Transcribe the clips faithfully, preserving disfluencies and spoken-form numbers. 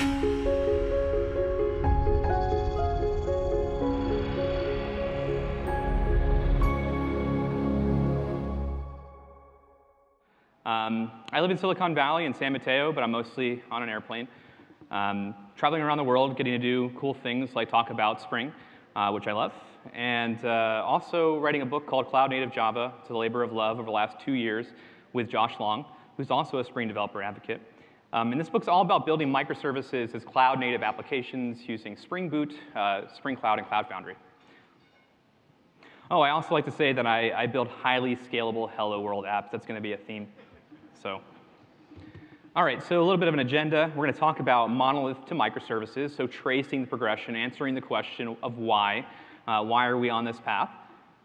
Um, I live in Silicon Valley in San Mateo, but I'm mostly on an airplane. Um, traveling around the world, getting to do cool things like talk about Spring, uh, which I love, and uh, also writing a book called Cloud Native Java, to the labor of love over the last two years with Josh Long, who's also a Spring developer advocate. Um, and this book's all about building microservices as cloud native applications using Spring Boot, uh, Spring Cloud, and Cloud Foundry. Oh, I also like to say that I, I build highly scalable Hello World apps. That's gonna be a theme. So, all right, so a little bit of an agenda. We're going to talk about monolith to microservices, so tracing the progression, answering the question of why. Uh, why are we on this path?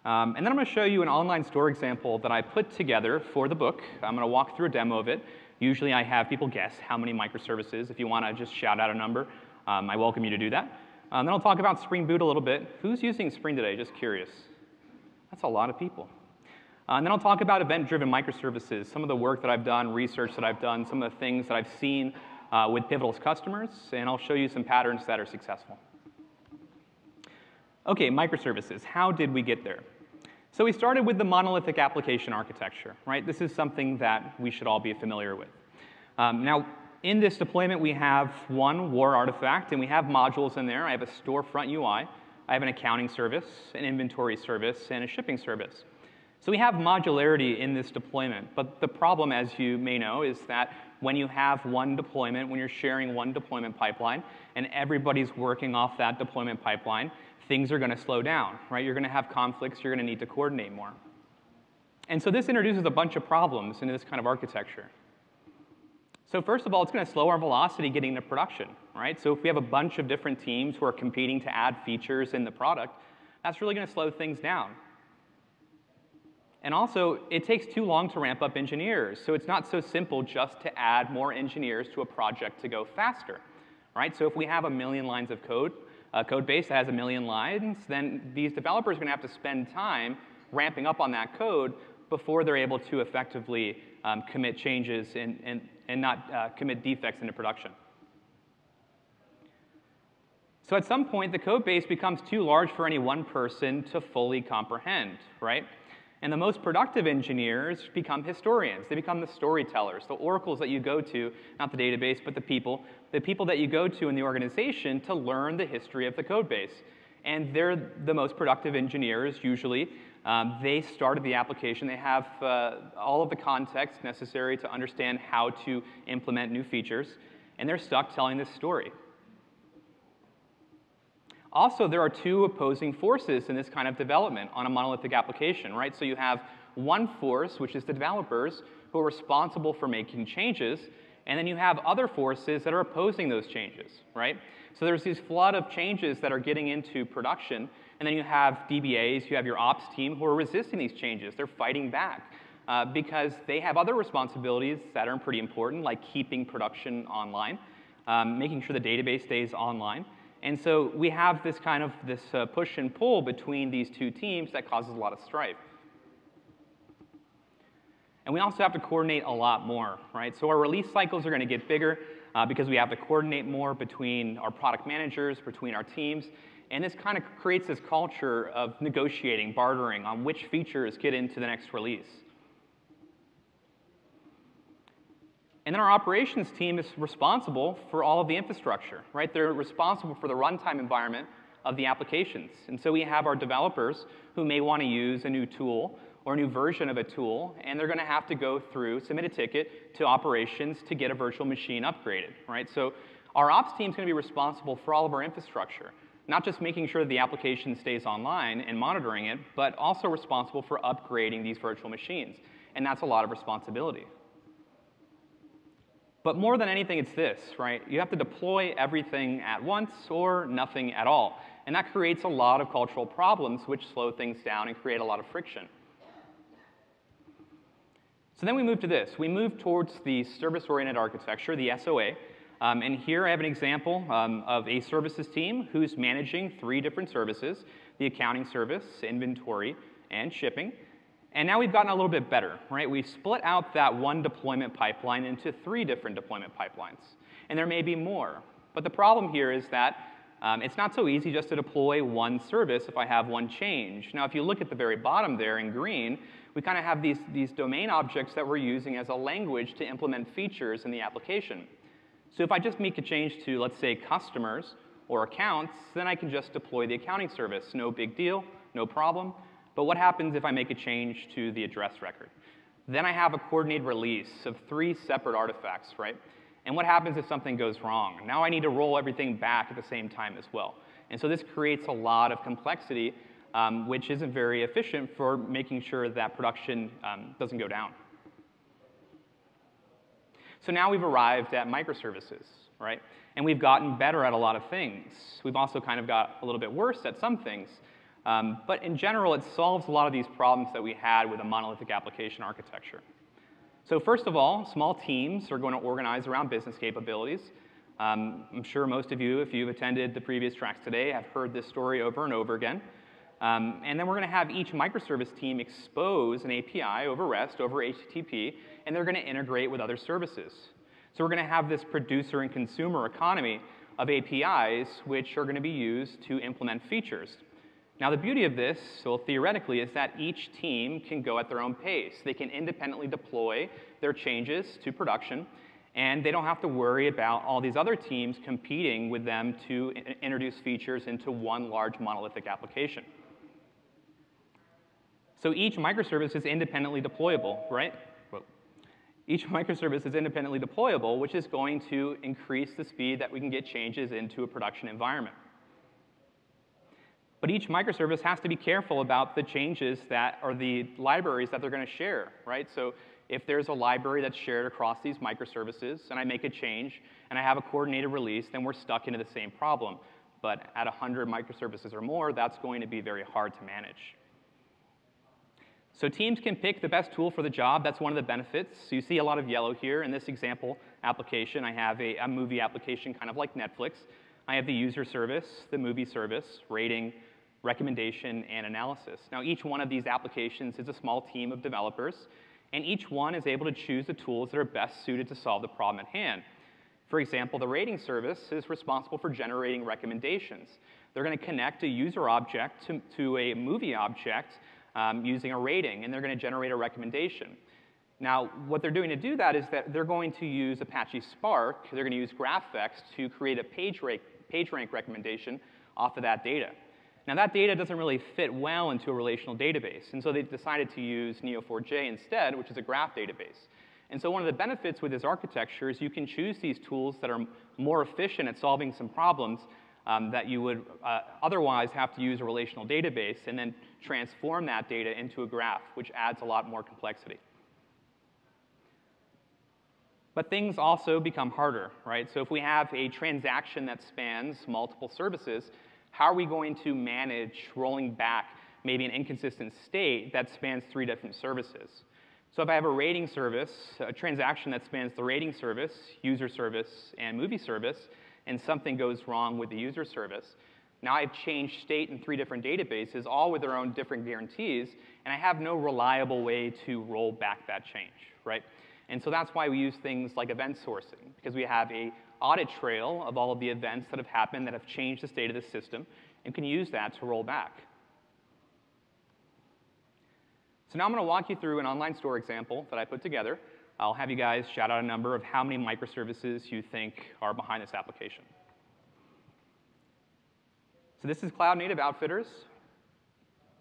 Um, and then I'm going to show you an online store example that I put together for the book. I'm going to walk through a demo of it. Usually I have people guess how many microservices. If you want to just shout out a number, um, I welcome you to do that. Um, then I'll talk about Spring Boot a little bit. Who's using Spring today? Just curious. That's a lot of people. Uh, and then I'll talk about event-driven microservices, some of the work that I've done, research that I've done, some of the things that I've seen uh, with Pivotal's customers, and I'll show you some patterns that are successful. Okay, microservices. How did we get there? So we started with the monolithic application architecture, right? This is something that we should all be familiar with. Um, now, in this deployment, we have one war artifact, and we have modules in there. I have a storefront U I. I have an accounting service, an inventory service, and a shipping service. So we have modularity in this deployment, but the problem, as you may know, is that when you have one deployment, when you're sharing one deployment pipeline, and everybody's working off that deployment pipeline, things are going to slow down, right? You're going to have conflicts, you're going to need to coordinate more. And so this introduces a bunch of problems into this kind of architecture. So first of all, it's going to slow our velocity getting to production, right? So if we have a bunch of different teams who are competing to add features in the product, that's really going to slow things down. And also, it takes too long to ramp up engineers, so it's not so simple just to add more engineers to a project to go faster, right? So if we have a million lines of code, a code base that has a million lines, then these developers are going to have to spend time ramping up on that code before they're able to effectively um, commit changes and, and, and not uh, commit defects into production. So at some point, the code base becomes too large for any one person to fully comprehend, right? And the most productive engineers become historians. They become the storytellers, the oracles that you go to, not the database, but the people, the people that you go to in the organization to learn the history of the code base. And they're the most productive engineers, usually. Um, they started the application. They have uh, all of the context necessary to understand how to implement new features. And they're stuck telling this story. Also, there are two opposing forces in this kind of development on a monolithic application, right? So you have one force, which is the developers, who are responsible for making changes, and then you have other forces that are opposing those changes, right? So there's this flood of changes that are getting into production, and then you have D B As, you have your ops team who are resisting these changes. They're fighting back uh, because they have other responsibilities that are pretty important, like keeping production online, um, making sure the database stays online. And so we have this kind of this uh, push and pull between these two teams that causes a lot of strife. And we also have to coordinate a lot more, right? So our release cycles are going to get bigger uh, because we have to coordinate more between our product managers, between our teams. And this kind of creates this culture of negotiating, bartering on which features get into the next release. And then our operations team is responsible for all of the infrastructure, right? They're responsible for the runtime environment of the applications. And so we have our developers who may want to use a new tool or a new version of a tool, and they're going to have to go through, submit a ticket to operations to get a virtual machine upgraded, right? So our ops team is going to be responsible for all of our infrastructure, not just making sure that the application stays online and monitoring it, but also responsible for upgrading these virtual machines. And that's a lot of responsibility. But more than anything, it's this, right? You have to deploy everything at once or nothing at all. And that creates a lot of cultural problems which slow things down and create a lot of friction. So then we move to this. We move towards the service-oriented architecture, the S O A. Um, and here I have an example um, of a services team who's managing three different services, the accounting service, inventory, and shipping. And now we've gotten a little bit better, right? We've split out that one deployment pipeline into three different deployment pipelines. And there may be more, But the problem here is that um, it's not so easy just to deploy one service if I have one change. Now, if you look at the very bottom there in green, we kind of have these, these domain objects that we're using as a language to implement features in the application. So if I just make a change to, let's say, customers or accounts, then I can just deploy the accounting service. No big deal, no problem. But what happens if I make a change to the address record? Then I have a coordinated release of three separate artifacts, right? And what happens if something goes wrong? Now I need to roll everything back at the same time as well. And so this creates a lot of complexity, um, which isn't very efficient for making sure that production um, doesn't go down. So now we've arrived at microservices, right? And we've gotten better at a lot of things. We've also kind of got a little bit worse at some things. Um, but in general, it solves a lot of these problems that we had with a monolithic application architecture. So first of all, small teams are going to organize around business capabilities. Um, I'm sure most of you, if you've attended the previous tracks today, have heard this story over and over again. Um, and then we're going to have each microservice team expose an A P I over REST, over H T T P, and they're going to integrate with other services. So we're going to have this producer and consumer economy of A P Is, which are going to be used to implement features. Now, the beauty of this, well, theoretically, is that each team can go at their own pace. They can independently deploy their changes to production, and they don't have to worry about all these other teams competing with them to introduce features into one large monolithic application. So each microservice is independently deployable, right? Whoa. Each microservice is independently deployable, which is going to increase the speed that we can get changes into a production environment. But each microservice has to be careful about the changes that are the libraries that they're going to share, right? So if there's a library that's shared across these microservices and I make a change and I have a coordinated release, then we're stuck into the same problem. But at one hundred microservices or more, that's going to be very hard to manage. So teams can pick the best tool for the job. That's one of the benefits. So you see a lot of yellow here. In this example application, I have a, a movie application kind of like Netflix. I have the user service, the movie service, rating, recommendation, and analysis. Now, each one of these applications is a small team of developers, and each one is able to choose the tools that are best suited to solve the problem at hand. For example, the rating service is responsible for generating recommendations. They're going to connect a user object to, to a movie object um, using a rating, and they're going to generate a recommendation. Now, what they're doing to do that is that they're going to use Apache Spark, they're going to use GraphX to create a PageRank, PageRank recommendation off of that data. Now, that data doesn't really fit well into a relational database, and so they've decided to use Neo four j instead, which is a graph database. And so one of the benefits with this architecture is you can choose these tools that are more efficient at solving some problems um, that you would uh, otherwise have to use a relational database, and then transform that data into a graph, which adds a lot more complexity. But things also become harder, right? So if we have a transaction that spans multiple services, how are we going to manage rolling back maybe an inconsistent state that spans three different services? So if I have a rating service, a transaction that spans the rating service, user service, and movie service, and something goes wrong with the user service, now I've changed state in three different databases, all with their own different guarantees, and I have no reliable way to roll back that change, right? And so that's why we use things like event sourcing, because we have a audit trail of all of the events that have happened that have changed the state of the system, and can use that to roll back. So now I'm going to walk you through an online store example that I put together. I'll have you guys shout out a number of how many microservices you think are behind this application. So this is Cloud Native Outfitters.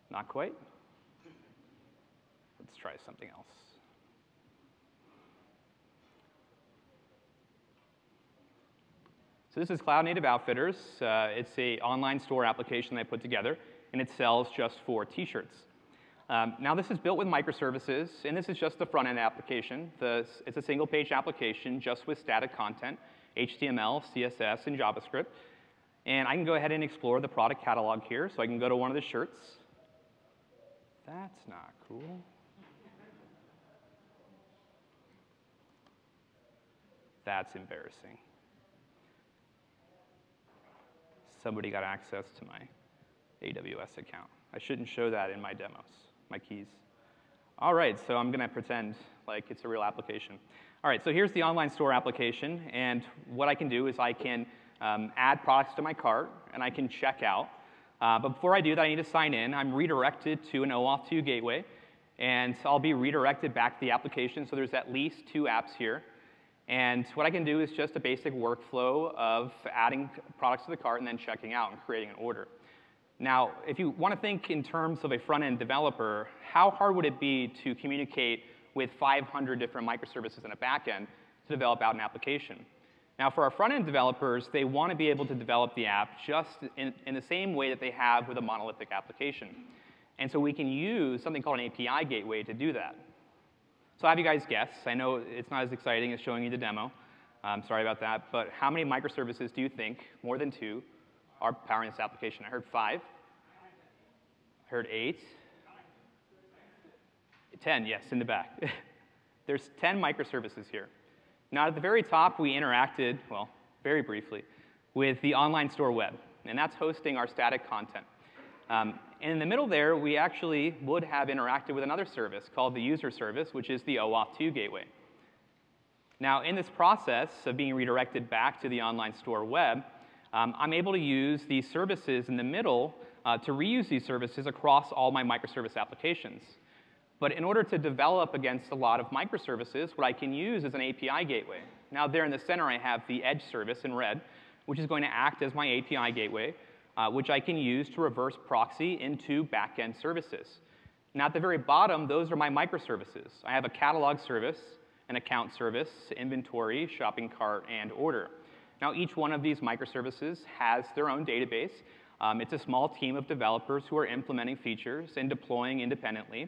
Not quite. Let's try something else. So this is Cloud Native Outfitters. Uh, it's an online store application that I put together, and it sells just for T-shirts. Um, now, this is built with microservices, and this is just the front-end application. The, it's a single-page application just with static content, H T M L, C S S, and JavaScript. And I can go ahead and explore the product catalog here. So I can go to one of the shirts. That's not cool. That's embarrassing. Somebody got access to my A W S account. I shouldn't show that in my demos, my keys. All right, so I'm going to pretend like it's a real application. All right, so here's the online store application. And what I can do is I can um, add products to my cart, and I can check out. Uh, but before I do that, I need to sign in. I'm redirected to an O auth two gateway, and I'll be redirected back to the application. So there's at least two apps here. And what I can do is just a basic workflow of adding products to the cart and then checking out and creating an order. Now, if you want to think in terms of a front-end developer, how hard would it be to communicate with five hundred different microservices in a backend to develop out an application? Now, for our front-end developers, they want to be able to develop the app just in, in the same way that they have with a monolithic application. And so we can use something called an A P I gateway to do that. So I have you guys guess. I know it's not as exciting as showing you the demo. I'm sorry about that. But how many microservices do you think, more than two, are powering this application? I heard five. I heard eight. ten, yes, in the back. There's ten microservices here. Now, at the very top, we interacted, well, very briefly, with the online store web. And that's hosting our static content. Um, and in the middle there, we actually would have interacted with another service called the user service, which is the O auth two gateway. Now, in this process of being redirected back to the online store web, um, I'm able to use these services in the middle uh, to reuse these services across all my microservice applications. But in order to develop against a lot of microservices, what I can use is an A P I gateway. Now, there in the center, I have the edge service in red, which is going to act as my A P I gateway, uh, which I can use to reverse proxy into back-end services. Now, at the very bottom, those are my microservices. I have a catalog service, an account service, inventory, shopping cart, and order. Now, each one of these microservices has their own database. Um, it's a small team of developers who are implementing features and deploying independently.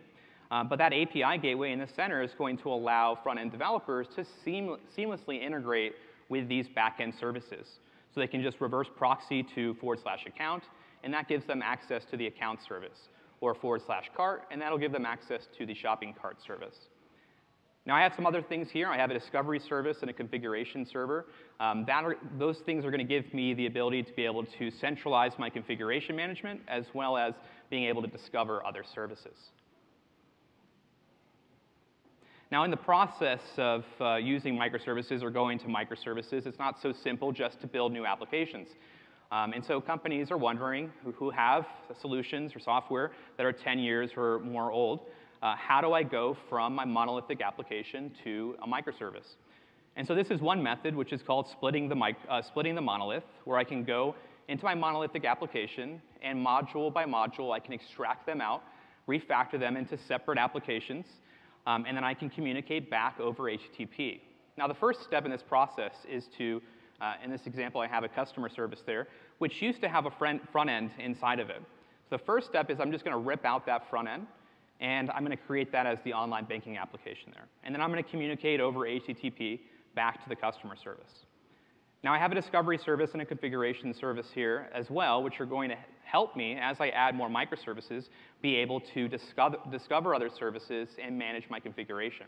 Uh, but that A P I gateway in the center is going to allow front-end developers to seam seamlessly integrate with these back-end services. So they can just reverse proxy to forward slash account, and that gives them access to the account service, or forward slash cart, and that'll give them access to the shopping cart service. Now, I have some other things here. I have a discovery service and a configuration server. Um, that are, those things are going to give me the ability to be able to centralize my configuration management, as well as being able to discover other services. Now, in the process of uh, using microservices or going to microservices, it's not so simple just to build new applications. Um, and so companies are wondering, who, who have solutions or software that are ten years or more old, uh, how do I go from my monolithic application to a microservice? And so this is one method, which is called splitting the, mic uh, splitting the monolith, where I can go into my monolithic application, and module by module, I can extract them out, refactor them into separate applications, Um, and then I can communicate back over H T T P. Now, the first step in this process is to, uh, in this example, I have a customer service there, which used to have a front end inside of it. So the first step is I'm just going to rip out that front end, and I'm going to create that as the online banking application there. And then I'm going to communicate over H T T P back to the customer service. Now, I have a discovery service and a configuration service here as well, which are going to help me, as I add more microservices, be able to discover, discover other services and manage my configuration.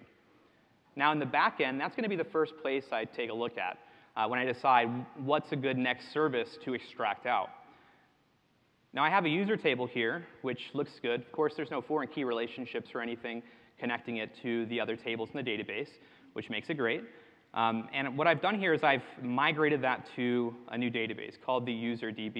Now, in the back end, that's going to be the first place I take a look at uh, when I decide what's a good next service to extract out. Now, I have a user table here, which looks good. Of course, there's no foreign key relationships or anything connecting it to the other tables in the database, which makes it great. Um, and what I've done here is I've migrated that to a new database called the user D B.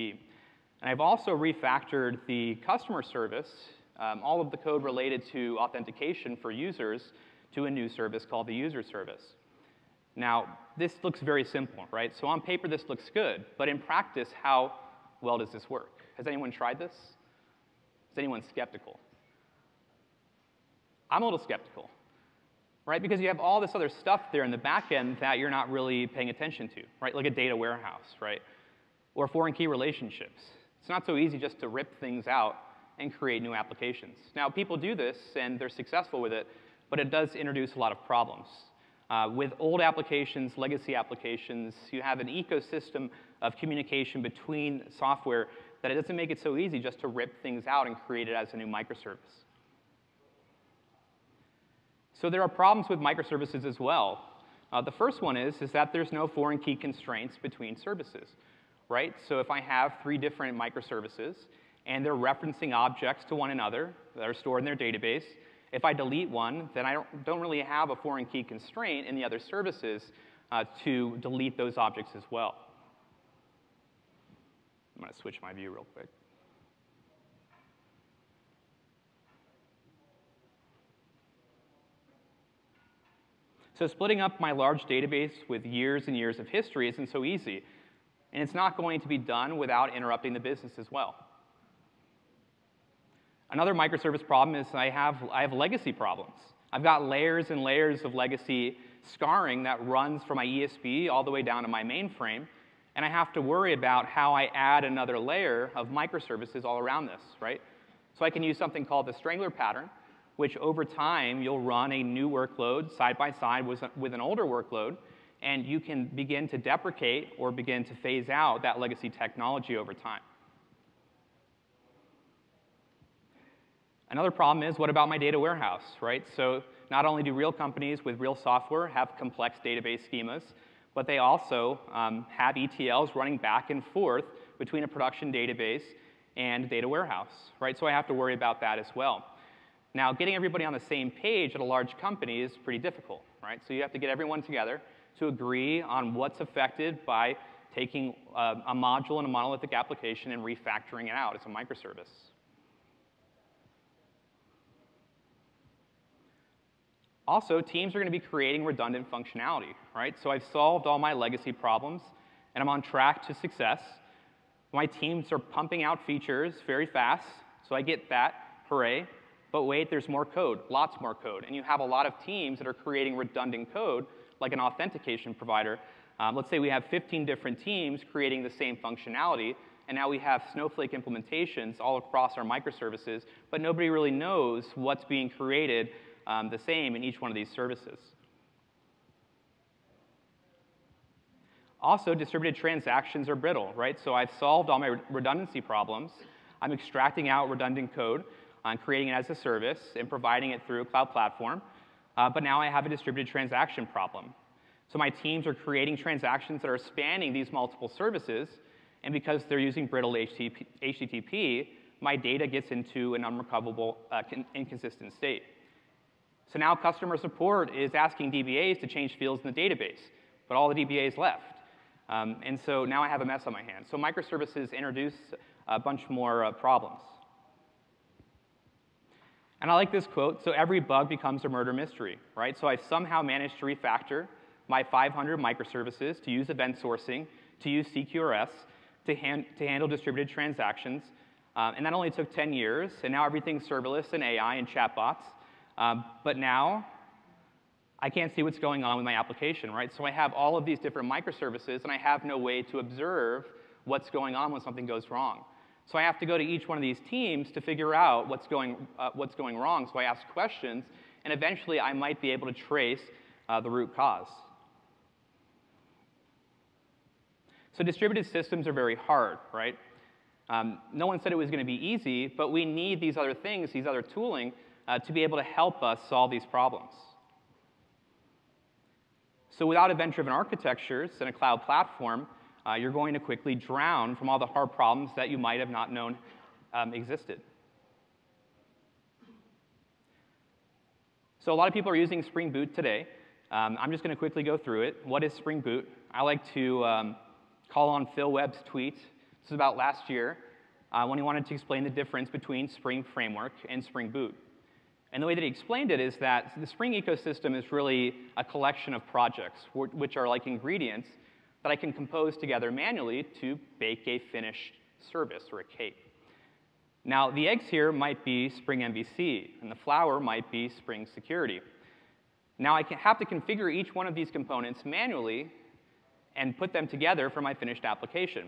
And I've also refactored the customer service, um, all of the code related to authentication for users, to a new service called the user service. Now, this looks very simple, right? So on paper, this looks good. But in practice, how well does this work? Has anyone tried this? Is anyone skeptical? I'm a little skeptical. Right? Because you have all this other stuff there in the back end that you're not really paying attention to, right? Like a data warehouse, right? Or foreign key relationships. It's not so easy just to rip things out and create new applications. Now, people do this, and they're successful with it, but it does introduce a lot of problems. Uh, with old applications, legacy applications, you have an ecosystem of communication between software that it doesn't make it so easy just to rip things out and create it as a new microservice. So there are problems with microservices as well. Uh, the first one is, is that there's no foreign key constraints between services, right? So if I have three different microservices, and they're referencing objects to one another that are stored in their database, if I delete one, then I don't, don't really have a foreign key constraint in the other services uh, to delete those objects as well. going to switch my view real quick. So splitting up my large database with years and years of history isn't so easy. And it's not going to be done without interrupting the business as well. Another microservice problem is I have, I have legacy problems. I've got layers and layers of legacy scarring that runs from my E S B all the way down to my mainframe. And I have to worry about how I add another layer of microservices all around this, right? So I can use something called the strangler pattern, which over time you'll run a new workload side by side with an older workload, and you can begin to deprecate or begin to phase out that legacy technology over time. Another problem is, what about my data warehouse, right? So not only do real companies with real software have complex database schemas, but they also um, have E T Ls running back and forth between a production database and data warehouse, right? So I have to worry about that as well. Now, getting everybody on the same page at a large company is pretty difficult, right? So you have to get everyone together to agree on what's affected by taking a, a module in a monolithic application and refactoring it out as a microservice. Also, teams are going to be creating redundant functionality, right? So I've solved all my legacy problems, and I'm on track to success. My teams are pumping out features very fast, so I get that, hooray. But wait, there's more code, lots more code. And you have a lot of teams that are creating redundant code, like an authentication provider. Um, let's say we have fifteen different teams creating the same functionality, and now we have Snowflake implementations all across our microservices, but nobody really knows what's being created Um, the same in each one of these services. Also, distributed transactions are brittle, right? So I've solved all my re- redundancy problems. I'm extracting out redundant code, I'm creating it as a service, and providing it through a cloud platform. Uh, but now I have a distributed transaction problem. So my teams are creating transactions that are spanning these multiple services, and because they're using brittle H T T P, my data gets into an unrecoverable, uh, inconsistent state. So now customer support is asking D B As to change fields in the database, but all the D B As left. Um, and so now I have a mess on my hands. So microservices introduce a bunch more uh, problems. And I like this quote, so every bug becomes a murder mystery, right? So I've somehow managed to refactor my five hundred microservices, to use event sourcing, to use C Q R S, to, hand, to handle distributed transactions. Um, and that only took ten years, and now everything's serverless and A I and chatbots. Um, but now, I can't see what's going on with my application, right? So I have all of these different microservices, and I have no way to observe what's going on when something goes wrong. So I have to go to each one of these teams to figure out what's going, uh, what's going wrong. So I ask questions, and eventually I might be able to trace uh, the root cause. So distributed systems are very hard, right? Um, no one said it was going to be easy, but we need these other things, these other tooling, Uh, to be able to help us solve these problems. So without event-driven architectures and a cloud platform, uh, you're going to quickly drown from all the hard problems that you might have not known um, existed. So a lot of people are using Spring Boot today. Um, I'm just going to quickly go through it. What is Spring Boot? I like to um, call on Phil Webb's tweet. This was about last year uh, when he wanted to explain the difference between Spring Framework and Spring Boot. And the way that he explained it is that the Spring ecosystem is really a collection of projects, which are like ingredients that I can compose together manually to bake a finished service or a cake. Now, the eggs here might be Spring M V C, and the flour might be Spring Security. Now, I have to configure each one of these components manually and put them together for my finished application.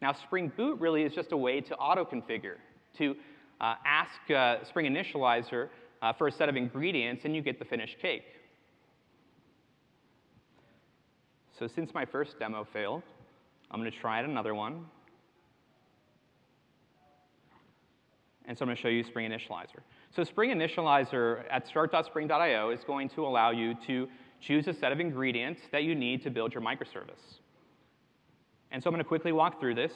Now, Spring Boot really is just a way to auto-configure, to uh, ask uh, Spring Initializer Uh, for a set of ingredients, and you get the finished cake. So since my first demo failed, I'm going to try another one. And so I'm going to show you Spring Initializer. So Spring Initializer at start dot spring dot i o is going to allow you to choose a set of ingredients that you need to build your microservice. And so I'm going to quickly walk through this.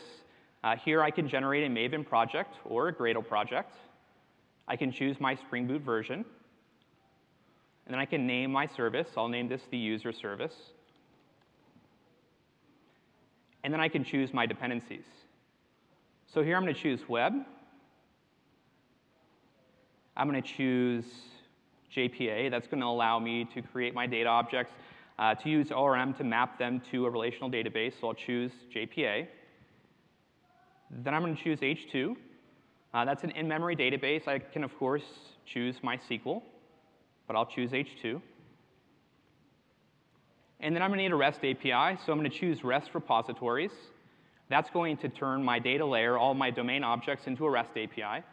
Uh, here I can generate a Maven project or a Gradle project. I can choose my Spring Boot version, and then I can name my service. I'll name this the user service. And then I can choose my dependencies. So here I'm going to choose web. I'm going to choose J P A. That's going to allow me to create my data objects, uh, to use O R M to map them to a relational database. So I'll choose J P A. Then I'm going to choose H two. Uh, that's an in-memory database. I can, of course, choose MySQL, but I'll choose H two. And then I'm going to need a REST A P I, so I'm going to choose REST repositories. That's going to turn my data layer, all my domain objects, into a REST A P I. And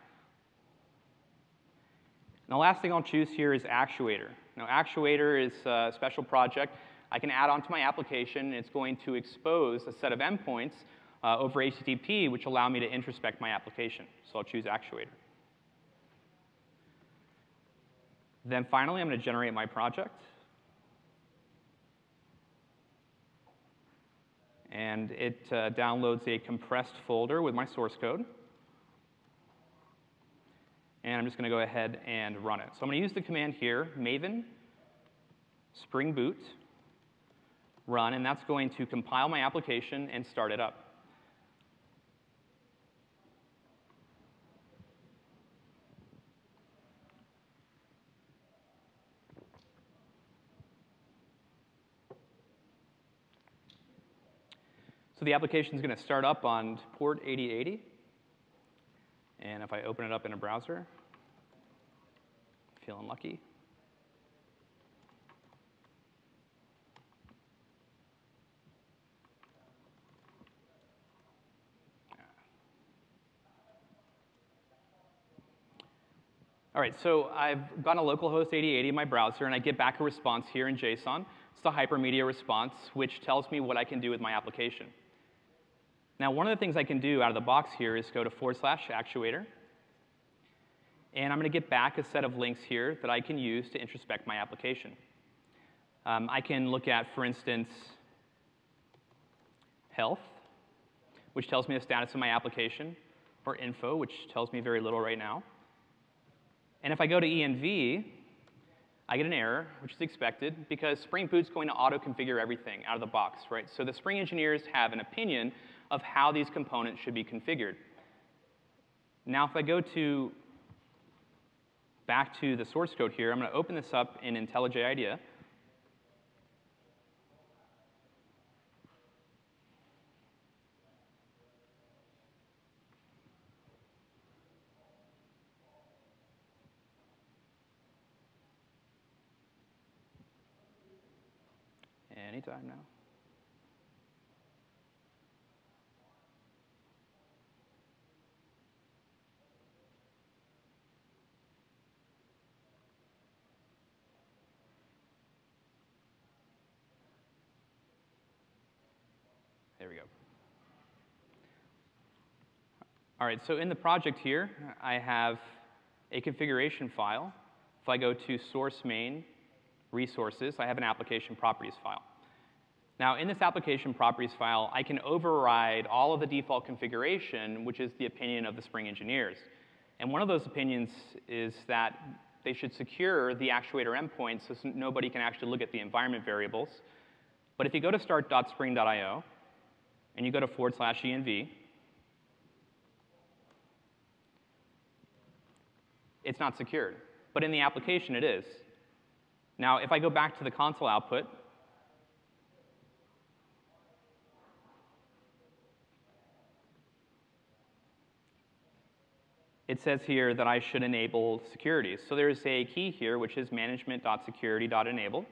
the last thing I'll choose here is Actuator. Now, Actuator is a special project I can add onto my application, and it's going to expose a set of endpoints uh, over H T T P, which allow me to introspect my application. So I'll choose Actuator. Then finally, I'm going to generate my project. And it uh, downloads a compressed folder with my source code. And I'm just going to go ahead and run it. So I'm going to use the command here, maven spring boot run, and that's going to compile my application and start it up. So the application is going to start up on port eighty eighty. And if I open it up in a browser, feeling lucky. All right, so I've gone to localhost eighty eighty in my browser, and I get back a response here in JSON. It's the hypermedia response, which tells me what I can do with my application. Now, one of the things I can do out of the box here is go to forward slash actuator. And I'm going to get back a set of links here that I can use to introspect my application. Um, I can look at, for instance, health, which tells me the status of my application, or info, which tells me very little right now. And if I go to E N V, I get an error, which is expected, because Spring Boot's going to auto-configure everything out of the box, right? So the Spring engineers have an opinion of how these components should be configured. Now, if I go to back to the source code here, I'm going to open this up in IntelliJ IDEA. Anytime now. There we go. All right, so in the project here, I have a configuration file. If I go to source main resources, I have an application properties file. Now, in this application properties file, I can override all of the default configuration, which is the opinion of the Spring engineers. And one of those opinions is that they should secure the actuator endpoint so nobody can actually look at the environment variables. But if you go to start dot spring dot i o, and you go to forward slash env, it's not secured. But in the application, it is. Now, if I go back to the console output, it says here that I should enable security. So there's a key here, which is management dot security dot enable,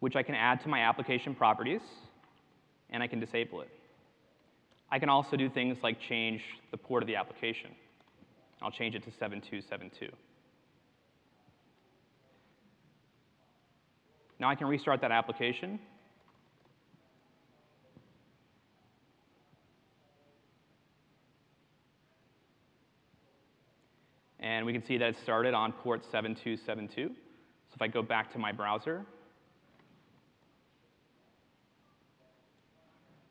which I can add to my application properties, and I can disable it. I can also do things like change the port of the application. I'll change it to seven two seven two. Now I can restart that application. And we can see that it started on port seven two seven two. So if I go back to my browser,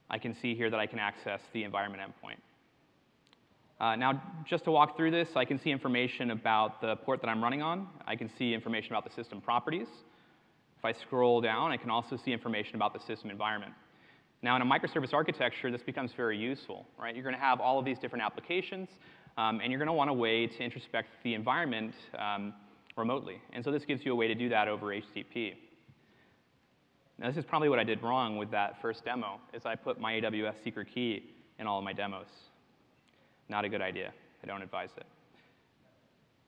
I can see here that I can access the environment endpoint. Uh, now, just to walk through this, I can see information about the port that I'm running on. I can see information about the system properties. If I scroll down, I can also see information about the system environment. Now, in a microservice architecture, this becomes very useful, right? You're going to have all of these different applications, um, and you're going to want a way to introspect the environment um, remotely. And so this gives you a way to do that over H T T P. Now, this is probably what I did wrong with that first demo, is I put my A W S secret key in all of my demos. Not a good idea. I don't advise it.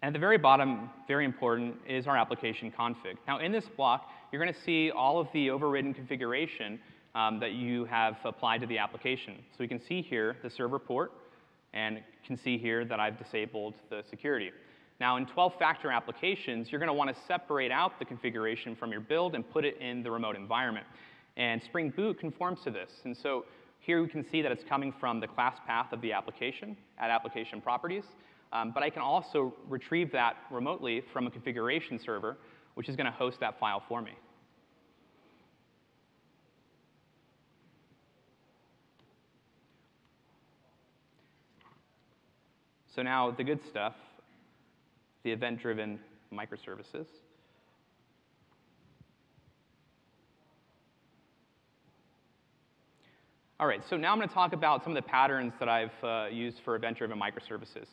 And at the very bottom, very important, is our application config. Now, in this block, you're going to see all of the overridden configuration um, that you have applied to the application. So we can see here the server port, and can see here that I've disabled the security. Now, in twelve-factor applications, you're going to want to separate out the configuration from your build and put it in the remote environment. And Spring Boot conforms to this. And so here we can see that it's coming from the class path of the application at application properties. Um, but I can also retrieve that remotely from a configuration server, which is going to host that file for me. So now the good stuff. The event-driven microservices. All right, so now I'm going to talk about some of the patterns that I've uh, used for event-driven microservices.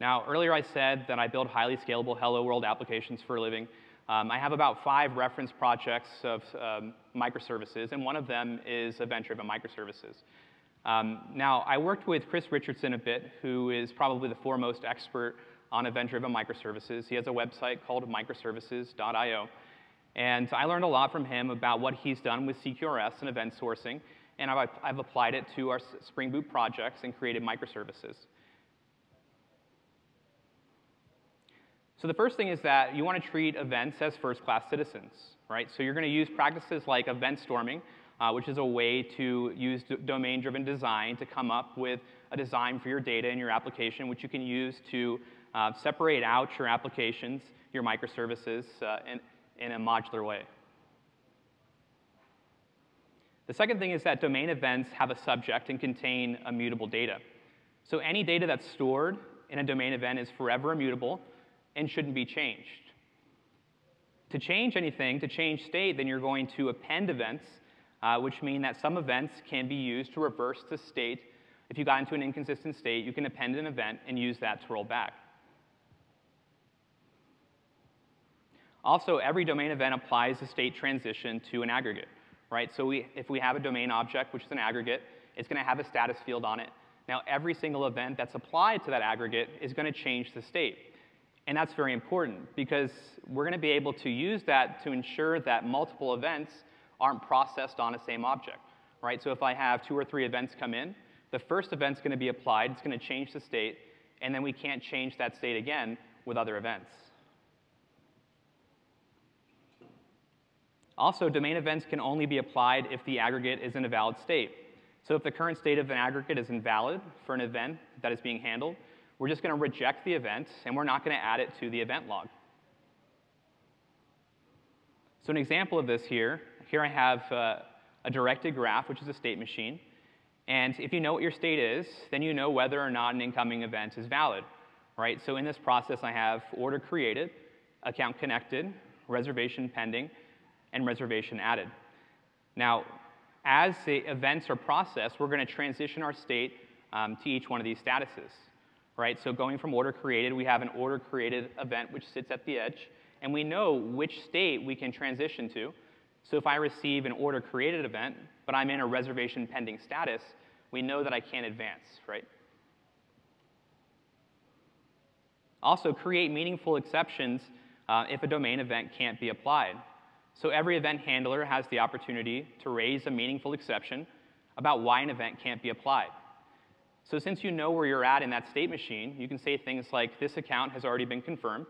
Now, earlier I said that I build highly scalable Hello World applications for a living. Um, I have about five reference projects of um, microservices, and one of them is event-driven microservices. Um, now, I worked with Chris Richardson a bit, who is probably the foremost expert on event-driven microservices. He has a website called microservices dot i o. And I learned a lot from him about what he's done with C Q R S and event sourcing, and I've, I've applied it to our Spring Boot projects and created microservices. So the first thing is that you want to treat events as first-class citizens, right? So you're going to use practices like event storming, uh, which is a way to use domain-driven design to come up with a design for your data and your application, which you can use to Uh, separate out your applications, your microservices, uh, in, in a modular way. The second thing is that domain events have a subject and contain immutable data. So any data that's stored in a domain event is forever immutable and shouldn't be changed. To change anything, to change state, then you're going to append events, uh, which mean that some events can be used to reverse the state. If you got into an inconsistent state, you can append an event and use that to roll back. Also, every domain event applies a state transition to an aggregate, right? So we, if we have a domain object, which is an aggregate, it's going to have a status field on it. Now, every single event that's applied to that aggregate is going to change the state. And that's very important, because we're going to be able to use that to ensure that multiple events aren't processed on the same object, right? So if I have two or three events come in, the first event's going to be applied, it's going to change the state, and then we can't change that state again with other events. Also, domain events can only be applied if the aggregate is in a valid state. So if the current state of an aggregate is invalid for an event that is being handled, we're just going to reject the event, and we're not going to add it to the event log. So an example of this here, here I have uh, a directed graph, which is a state machine. And if you know what your state is, then you know whether or not an incoming event is valid, right? So in this process, I have order created, account connected, reservation pending, and reservation added. Now, as the events are processed, we're going to transition our state um, to each one of these statuses, right? So going from order created, we have an order created event which sits at the edge, and we know which state we can transition to. So if I receive an order created event, but I'm in a reservation pending status, we know that I can't advance, right? Also, create meaningful exceptions uh, if a domain event can't be applied. So every event handler has the opportunity to raise a meaningful exception about why an event can't be applied. So since you know where you're at in that state machine, you can say things like, this account has already been confirmed,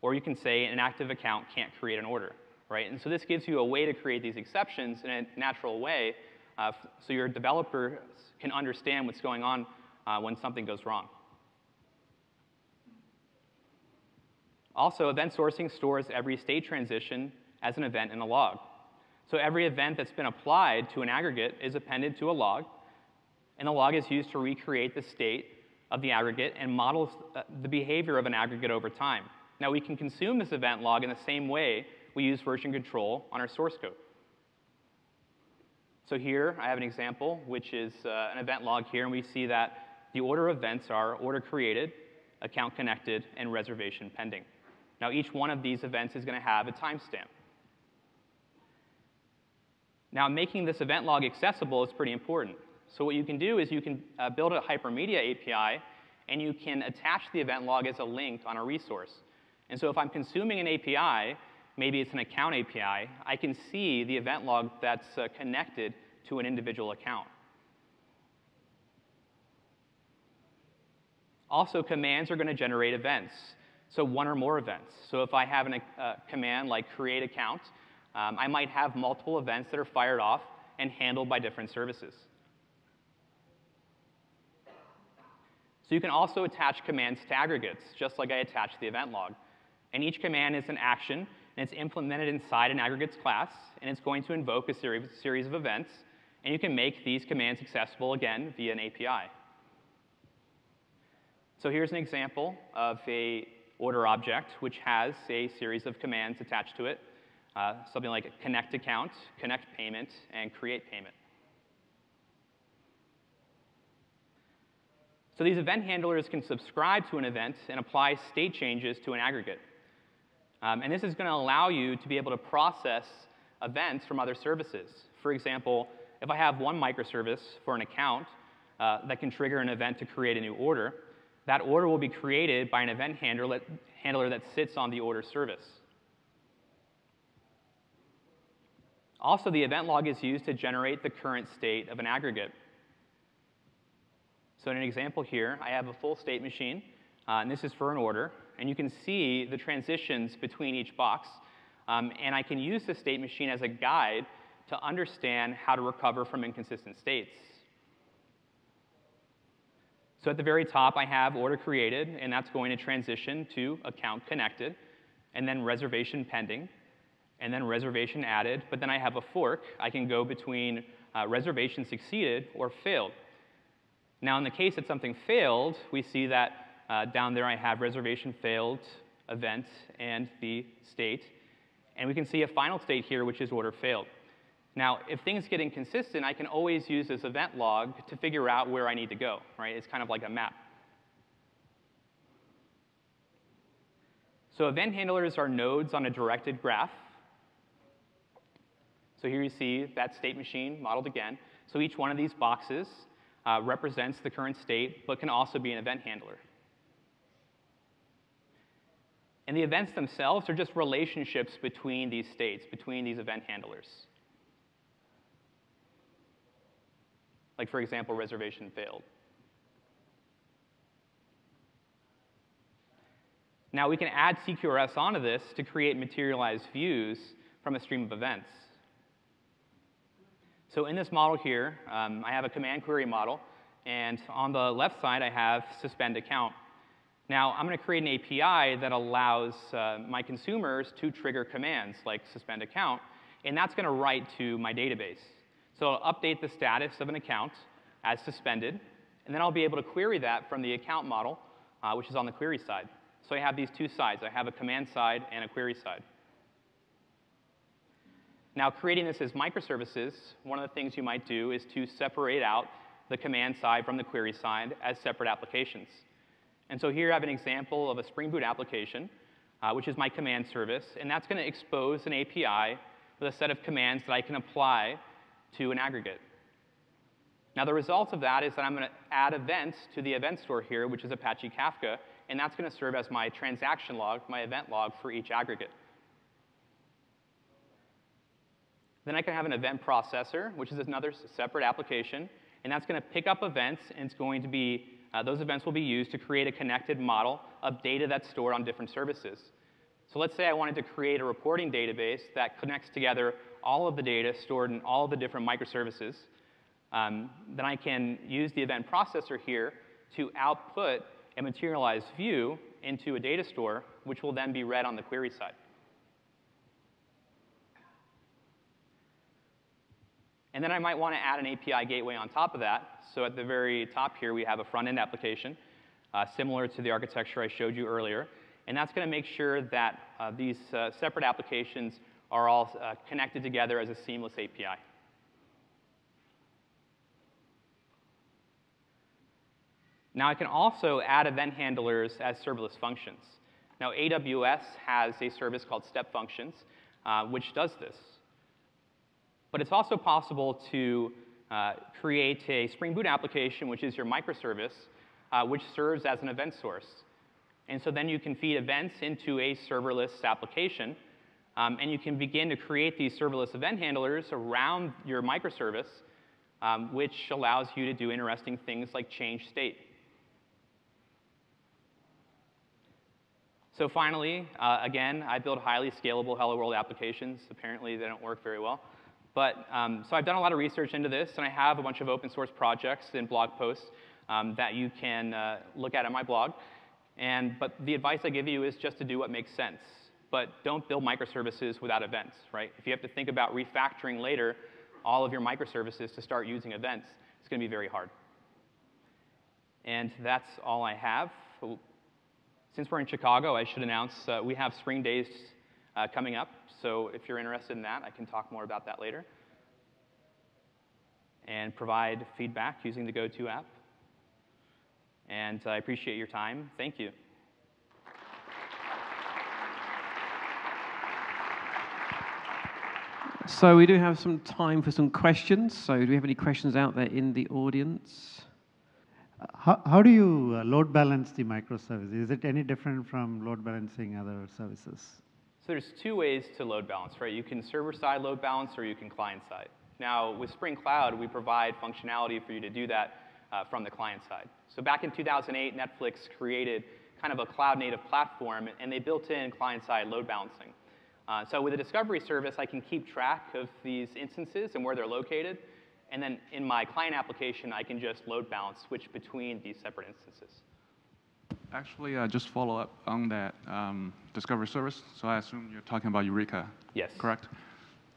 or you can say an active account can't create an order, right? And so this gives you a way to create these exceptions in a natural way, uh, so your developers can understand what's going on uh, when something goes wrong. Also, event sourcing stores every state transition as an event in a log. So every event that's been applied to an aggregate is appended to a log, and the log is used to recreate the state of the aggregate and models the behavior of an aggregate over time. Now, we can consume this event log in the same way we use version control on our source code. So here I have an example, which is uh, an event log here, and we see that the order events are order created, account connected, and reservation pending. Now each one of these events is going to have a timestamp. Now making this event log accessible is pretty important. So what you can do is you can uh, build a hypermedia A P I, and you can attach the event log as a link on a resource. And so if I'm consuming an A P I, maybe it's an account A P I, I can see the event log that's uh, connected to an individual account. Also, commands are going to generate events, so one or more events. So if I have an, a command like create account, um, I might have multiple events that are fired off and handled by different services. So you can also attach commands to aggregates, just like I attached the event log. And each command is an action, and it's implemented inside an aggregates class, and it's going to invoke a series of events, and you can make these commands accessible, again, via an A P I. So here's an example of an order object, which has a series of commands attached to it, uh, something like connect account, connect payment, and create payment. So these event handlers can subscribe to an event and apply state changes to an aggregate. Um, and this is going to allow you to be able to process events from other services. For example, if I have one microservice for an account uh, that can trigger an event to create a new order, that order will be created by an event handler, handler that sits on the order service. Also, the event log is used to generate the current state of an aggregate. So in an example here, I have a full state machine, uh, and this is for an order, and you can see the transitions between each box, um, and I can use the state machine as a guide to understand how to recover from inconsistent states. So at the very top, I have order created, and that's going to transition to account connected, and then reservation pending, and then reservation added, but then I have a fork. I can go between uh, reservation succeeded or failed. Now, in the case that something failed, we see that uh, down there I have reservation failed, event, and the state. And we can see a final state here, which is order failed. Now, if things get inconsistent, I can always use this event log to figure out where I need to go, right? It's kind of like a map. So event handlers are nodes on a directed graph. So here you see that state machine modeled again. So each one of these boxes Uh, represents the current state, but can also be an event handler. And the events themselves are just relationships between these states, between these event handlers. Like, for example, reservation failed. Now, we can add C Q R S onto this to create materialized views from a stream of events. So in this model here, um, I have a command query model, and on the left side I have suspend account. Now I'm going to create an A P I that allows uh, my consumers to trigger commands like suspend account, and that's going to write to my database. So I'll update the status of an account as suspended, and then I'll be able to query that from the account model, uh, which is on the query side. So I have these two sides. I have a command side and a query side. Now, creating this as microservices, one of the things you might do is to separate out the command side from the query side as separate applications. And so here I have an example of a Spring Boot application, uh, which is my command service, and that's going to expose an A P I with a set of commands that I can apply to an aggregate. Now, the result of that is that I'm going to add events to the event store here, which is Apache Kafka, and that's going to serve as my transaction log, my event log for each aggregate. Then I can have an event processor, which is another separate application, and that's going to pick up events, and it's going to be, uh, those events will be used to create a connected model of data that's stored on different services. So let's say I wanted to create a reporting database that connects together all of the data stored in all of the different microservices. Um, then I can use the event processor here to output a materialized view into a data store, which will then be read on the query side. And then I might want to add an A P I gateway on top of that. So at the very top here, we have a front-end application, uh, similar to the architecture I showed you earlier. And that's going to make sure that uh, these uh, separate applications are all uh, connected together as a seamless A P I. Now I can also add event handlers as serverless functions. Now A W S has a service called Step Functions, uh, which does this. But it's also possible to uh, create a Spring Boot application, which is your microservice, uh, which serves as an event source. And so then you can feed events into a serverless application, um, and you can begin to create these serverless event handlers around your microservice, um, which allows you to do interesting things like change state. So finally, uh, again, I build highly scalable Hello World applications. Apparently, they don't work very well. But um, so I've done a lot of research into this, and I have a bunch of open source projects and blog posts um, that you can uh, look at on my blog. And, but the advice I give you is just to do what makes sense. But don't build microservices without events, right? If you have to think about refactoring later all of your microservices to start using events, it's going to be very hard. And that's all I have. Since we're in Chicago, I should announce uh, we have Spring Days uh, coming up. So if you're interested in that, I can talk more about that later. And provide feedback using the GoTo app. And I appreciate your time. Thank you. So we do have some time for some questions. So do we have any questions out there in the audience? How, how do you load balance the microservice? Is it any different from load balancing other services? So there's two ways to load balance, right? You can server-side load balance or you can client-side. Now, with Spring Cloud, we provide functionality for you to do that uh, from the client side. So back in two thousand eight, Netflix created kind of a cloud-native platform, and they built in client-side load balancing. Uh, so with a discovery service, I can keep track of these instances and where they're located. And then in my client application, I can just load balance, switch between these separate instances. Actually, uh, just follow up on that um, discovery service. So I assume you're talking about Eureka. Yes. Correct?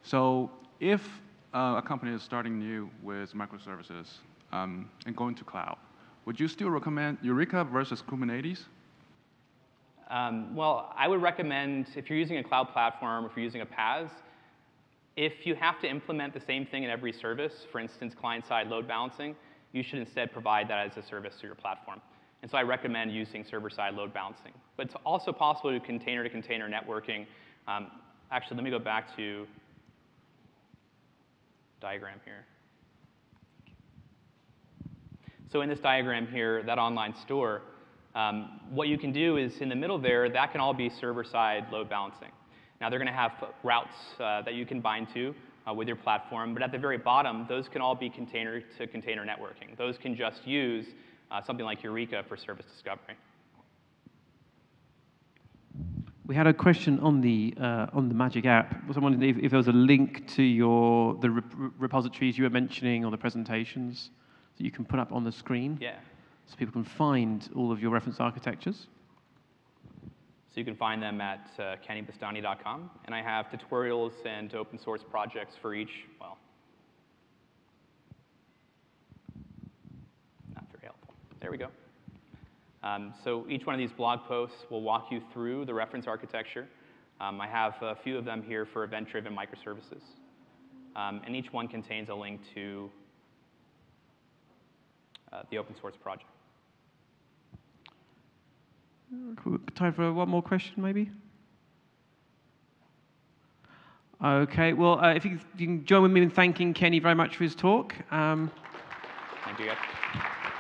So if uh, a company is starting new with microservices um, and going to cloud, would you still recommend Eureka versus Kubernetes? Um, well, I would recommend if you're using a cloud platform, if you're using a PaaS, if you have to implement the same thing in every service, for instance, client-side load balancing, you should instead provide that as a service to your platform. And so I recommend using server-side load balancing. But it's also possible to do container-to-container networking. Um, actually, let me go back to diagram here. So in this diagram here, that online store, um, what you can do is in the middle there, that can all be server-side load balancing. Now, they're going to have routes uh, that you can bind to uh, with your platform. But at the very bottom, those can all be container-to-container networking. Those can just use uh, something like Eureka for service discovery. We had a question on the, uh, on the Magic app. Was I wondering if, if there was a link to your, the rep repositories you were mentioning or the presentations that you can put up on the screen? Yeah. So people can find all of your reference architectures. So you can find them at uh, Kenny Bastani dot com. And I have tutorials and open source projects for each. Well, not very helpful. There we go. Um, so each one of these blog posts will walk you through the reference architecture. Um, I have a few of them here for event-driven microservices. Um, and each one contains a link to uh, the open source project. Time for one more question, maybe? OK, well, uh, if you, you can join with me in thanking Kenny very much for his talk. Um, Thank you, guys.